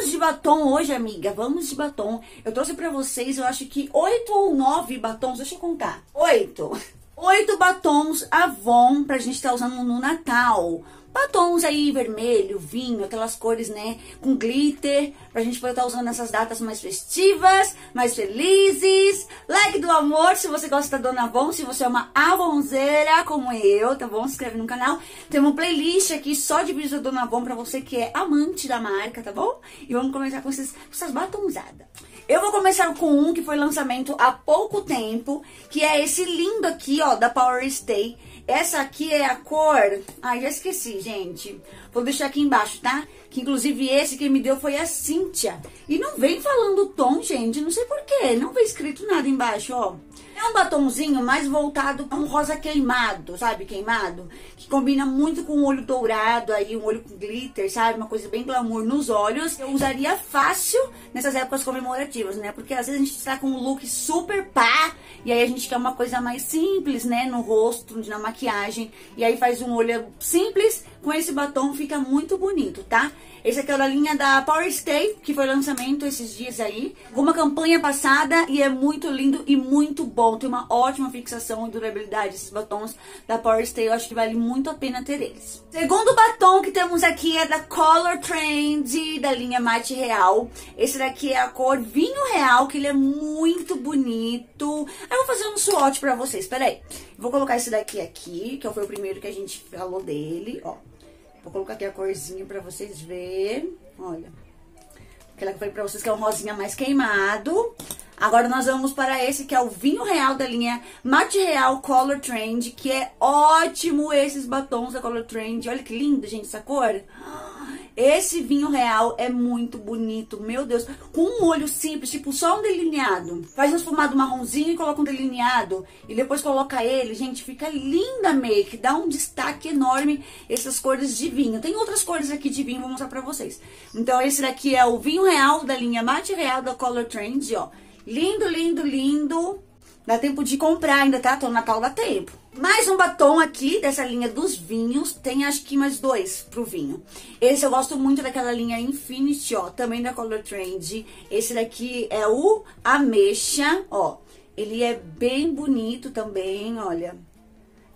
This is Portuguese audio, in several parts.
Vamos de batom hoje, amiga. Vamos de batom. Eu trouxe pra vocês, eu acho que 8 ou 9 batons. Deixa eu contar. 8 batons Avon pra gente estar usando no Natal. Batons aí, vermelho, vinho, aquelas cores, né, com glitter, pra gente poder estar usando nessas datas mais festivas, mais felizes. Like do amor se você gosta da Dona Avon, se você é uma avonzeira como eu, tá bom? Se inscreve no canal. Tem uma playlist aqui só de vídeos da Dona Avon pra você que é amante da marca, tá bom? E vamos começar com essas batonzadas. Eu vou começar com um que foi lançamento há pouco tempo, que é esse lindo aqui, ó, da Power Stay. Essa aqui é a cor... Ai, já esqueci, gente. Vou deixar aqui embaixo, tá? Que, inclusive, esse que me deu foi a Cíntia. E não vem falando o tom, gente. Não sei porquê. Não vem escrito nada embaixo, ó. É um batomzinho mais voltado pra um rosa queimado, sabe? Queimado. Que combina muito com um olho dourado aí, um olho com glitter, sabe? Uma coisa bem glamour nos olhos. Eu usaria fácil nessas épocas comemorativas, né? Porque às vezes a gente tá com um look super pá. E aí a gente quer uma coisa mais simples, né? No rosto, na maquiagem. E aí faz um olho simples. Com esse batom fica muito bonito, tá? Esse aqui é o da linha da Power Stay, que foi lançamento esses dias aí. Uma campanha passada e é muito lindo e muito bom. Tem uma ótima fixação e durabilidade esses batons da Power Stay. Eu acho que vale muito a pena ter eles. Segundo batom que temos aqui é da Color Trend, da linha Matte Real. Esse daqui é a cor Vinho Real, que ele é muito bonito. Eu vou fazer um swatch pra vocês, peraí. Vou colocar esse daqui aqui, que foi o primeiro que a gente falou dele, ó. Vou colocar aqui a corzinha pra vocês verem. Olha. Aquela que eu falei pra vocês que é um rosinha mais queimado. Agora nós vamos para esse que é o Vinho Real da linha Matte Real Color Trend. Que é ótimo esses batons da Color Trend. Olha que lindo, gente, essa cor. Esse Vinho Real é muito bonito, meu Deus. Com um olho simples, tipo só um delineado. Faz um esfumado marronzinho e coloca um delineado. E depois coloca ele, gente, fica linda a make. Dá um destaque enorme essas cores de vinho. Tem outras cores aqui de vinho, vou mostrar pra vocês. Então esse daqui é o Vinho Real da linha Matte Real da Color Trend, ó. Lindo, lindo, lindo. Dá tempo de comprar ainda, tá? Tô no Natal, dá tempo. Mais um batom aqui, dessa linha dos vinhos. Tem, acho que, mais 2 pro vinho. Esse eu gosto muito daquela linha Infinity, ó. Também da Color Trend. Esse daqui é o Ameixa, ó. Ele é bem bonito também, olha.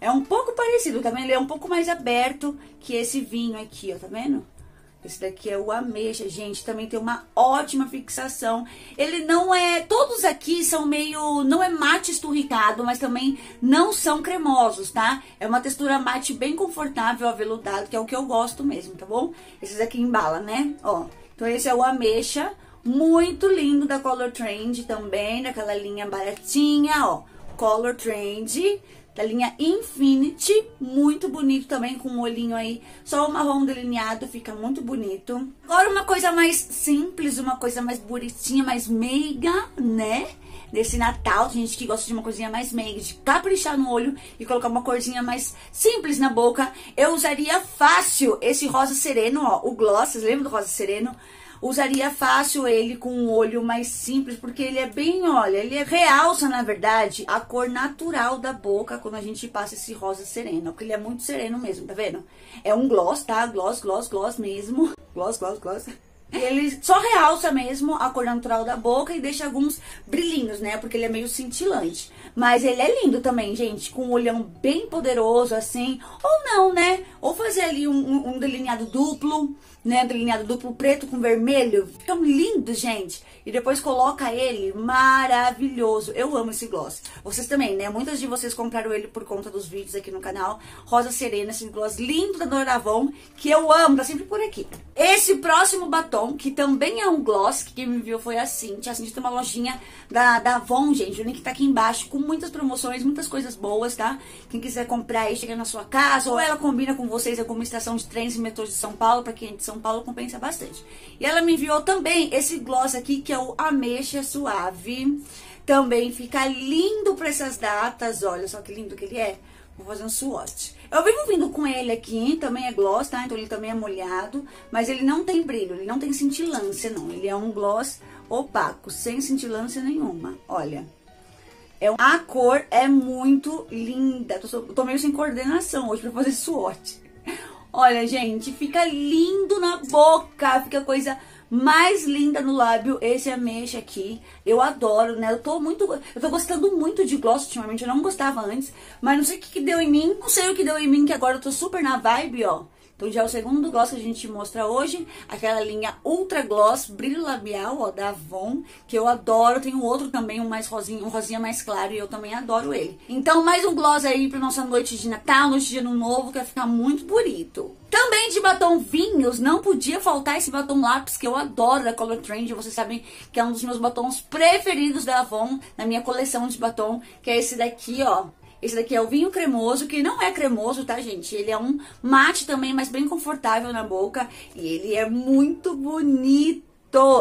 É um pouco parecido, tá vendo? Ele é um pouco mais aberto que esse vinho aqui, ó. Tá vendo? Esse daqui é o Ameixa, gente, também tem uma ótima fixação. Ele não é... Todos aqui são meio... Não é mate esturricado, mas também não são cremosos, tá? É uma textura mate bem confortável, aveludado, que é o que eu gosto mesmo, tá bom? Esses aqui embala, né? Ó, então esse é o Ameixa, muito lindo da Color Trend também, daquela linha baratinha, ó. Color Trend... Da linha Infinity, muito bonito também, com um olhinho aí, só o marrom delineado, fica muito bonito. Agora uma coisa mais simples, uma coisa mais bonitinha, mais meiga, né? Desse Natal, gente que gosta de uma coisinha mais meiga, de caprichar no olho e colocar uma corzinha mais simples na boca. Eu usaria fácil esse rosa sereno, ó, o gloss, vocês lembram do rosa sereno? Usaria fácil ele com um olho mais simples, porque ele é bem, olha, ele realça, na verdade, a cor natural da boca quando a gente passa esse rosa sereno, porque ele é muito sereno mesmo, tá vendo? É um gloss, tá? Gloss, gloss, gloss mesmo. Gloss, gloss, gloss. Ele só realça mesmo a cor natural da boca e deixa alguns brilhinhos, né? Porque ele é meio cintilante. Mas ele é lindo também, gente. Com um olhão bem poderoso, assim. Ou não, né? Ou fazer ali um delineado duplo, né? Delineado duplo preto com vermelho. Fica lindo, gente. E depois coloca ele. Maravilhoso. Eu amo esse gloss. Vocês também, né? Muitas de vocês compraram ele por conta dos vídeos aqui no canal. Rosa Serena, esse gloss lindo da Dona Avon, que eu amo. Tá sempre por aqui. Esse próximo batom, que também é um gloss, que quem me viu foi a Cíntia. A Cíntia tem uma lojinha da Avon, gente, o link tá aqui embaixo, com muitas promoções, muitas coisas boas, tá? Quem quiser comprar aí, chega na sua casa, ou ela combina com vocês alguma estação de trens e metrôs de São Paulo, pra quem é de São Paulo compensa bastante. E ela me enviou também esse gloss aqui, que é o Ameixa Suave, também fica lindo pra essas datas, olha só que lindo que ele é. Vou fazer um swatch. Eu venho vindo com ele aqui, também é gloss, tá? Então ele também é molhado, mas ele não tem brilho, ele não tem cintilância, não. Ele é um gloss opaco, sem cintilância nenhuma, olha. A cor é muito linda. Tô meio sem coordenação hoje pra fazer swatch. Olha, gente, fica lindo na boca, fica coisa... mais linda no lábio, esse ameixa aqui. Eu adoro, né? Eu tô gostando muito de gloss ultimamente. Eu não gostava antes, mas não sei o que deu em mim. Não sei o que deu em mim, que agora eu tô super na vibe, ó. Então já é o segundo gloss que a gente mostra hoje, aquela linha Ultra Gloss Brilho Labial, ó, da Avon, que eu adoro. Tem um outro também, um mais rosinha, um rosinha mais claro, e eu também adoro ele. Então mais um gloss aí pra nossa noite de Natal, noite de Ano Novo, que vai ficar muito bonito. Também de batom vinhos, não podia faltar esse batom lápis que eu adoro da Color Trend. Vocês sabem que é um dos meus batons preferidos da Avon, na minha coleção de batom, que é esse daqui, ó. Esse daqui é o vinho cremoso, que não é cremoso, tá, gente? Ele é um mate também, mas bem confortável na boca. E ele é muito bonito.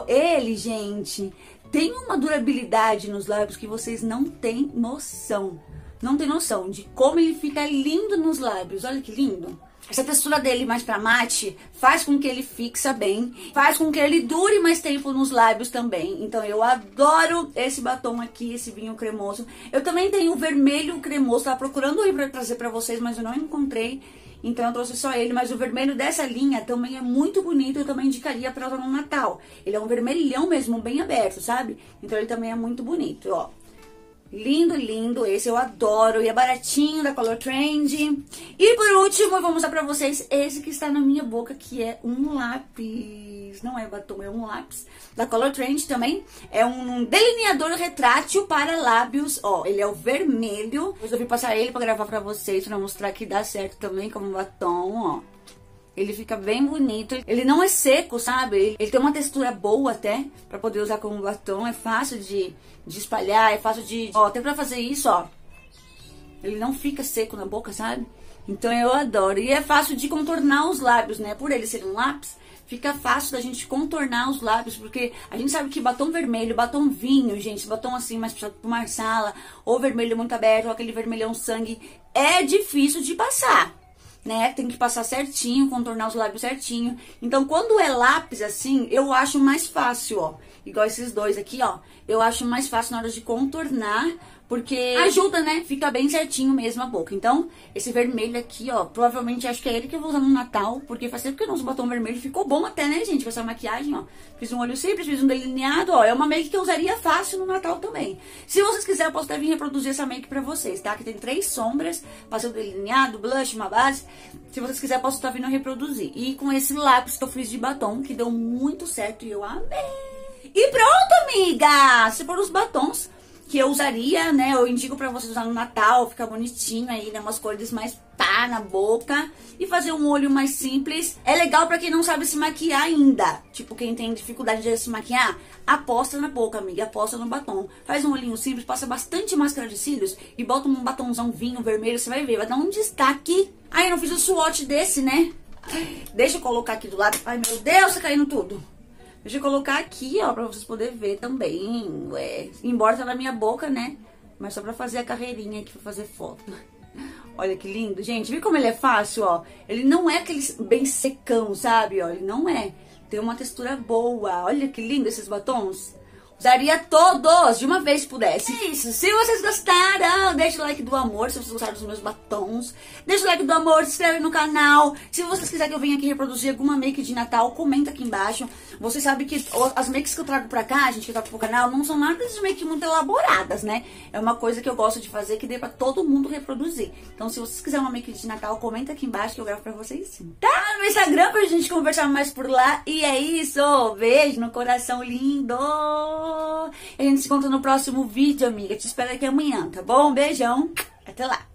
Ele, gente, tem uma durabilidade nos lábios que vocês não têm noção. Não tem noção de como ele fica lindo nos lábios. Olha que lindo. Essa textura dele mais pra mate faz com que ele fixa bem, faz com que ele dure mais tempo nos lábios também. Então eu adoro esse batom aqui, esse vinho cremoso. Eu também tenho o vermelho cremoso, tava procurando ele pra trazer pra vocês, mas eu não encontrei. Então eu trouxe só ele, mas o vermelho dessa linha também é muito bonito. Eu também indicaria pra usar no Natal. Ele é um vermelhão mesmo, bem aberto, sabe? Então ele também é muito bonito, ó. Lindo, lindo. Esse eu adoro. E é baratinho, da Color Trend. E por último, eu vou mostrar pra vocês esse que está na minha boca, que é um lápis. Não é batom, é um lápis. Da Color Trend também. É um delineador retrátil para lábios. Ó, ele é o vermelho. Resolvi passar ele pra gravar pra vocês, pra mostrar que dá certo também como batom, ó. Ele fica bem bonito, ele não é seco, sabe? Ele tem uma textura boa até, pra poder usar como batom, é fácil de espalhar, é fácil de... Ó, até pra fazer isso, ó, ele não fica seco na boca, sabe? Então eu adoro, e é fácil de contornar os lábios, né? Por ele ser um lápis, fica fácil da gente contornar os lábios, porque a gente sabe que batom vermelho, batom vinho, gente, batom assim mais puxado pro marsala, ou vermelho muito aberto, ou aquele vermelhão sangue, é difícil de passar, né? Tem que passar certinho, contornar os lábios certinho. Então, quando é lápis assim, eu acho mais fácil, ó. Igual esses dois aqui, ó. Eu acho mais fácil na hora de contornar, porque ajuda, né? Fica bem certinho mesmo a boca. Então, esse vermelho aqui, ó, provavelmente acho que é ele que eu vou usar no Natal, porque faz tempo que eu não uso batom vermelho. Ficou bom até, né, gente? Com essa maquiagem, ó. Fiz um olho simples, fiz um delineado, ó. É uma make que eu usaria fácil no Natal também. Se vocês quiserem, eu posso até vir reproduzir essa make pra vocês, tá? Que tem 3 sombras, passei o delineado, blush, uma base. Se vocês quiserem, eu posso estar vindo reproduzir. E com esse lápis que eu fiz de batom, que deu muito certo e eu amei! E pronto, amiga! Se for os batons que eu usaria, né? Eu indico pra vocês usar no Natal, fica bonitinho aí, né? Umas cores mais pá na boca. E fazer um olho mais simples. É legal pra quem não sabe se maquiar ainda. Tipo, quem tem dificuldade de se maquiar, aposta na boca, amiga. Aposta no batom. Faz um olhinho simples, passa bastante máscara de cílios e bota um batomzão vinho vermelho, você vai ver. Vai dar um destaque. Ai, eu não fiz o swatch desse, né? Deixa eu colocar aqui do lado. Ai, meu Deus, tá caindo tudo. Deixa eu colocar aqui, ó, pra vocês poderem ver também, ué. Embora tá na minha boca, né? Mas só pra fazer a carreirinha aqui, pra fazer foto. Olha que lindo, gente. Viu como ele é fácil, ó? Ele não é aquele bem secão, sabe? Ó, ele não é. Tem uma textura boa. Olha que lindo esses batons. Usaria todos, de uma vez, se pudesse. É isso, se vocês gostaram, deixa o like do amor, se vocês gostaram dos meus batons. Deixa o like do amor, se inscreve no canal. Se vocês quiserem que eu venha aqui reproduzir alguma make de Natal, comenta aqui embaixo. Você sabe que as makes que eu trago pra cá, gente, que eu trago pro canal, não são marcas de make muito elaboradas, né? É uma coisa que eu gosto de fazer, que dê pra todo mundo reproduzir. Então, se vocês quiserem uma make de Natal, comenta aqui embaixo que eu gravo pra vocês sim. Tá? No Instagram pra gente conversar mais por lá. E é isso, beijo no coração lindo! A gente se encontra no próximo vídeo, amiga. Te espero aqui amanhã, tá bom? Beijão. Até lá.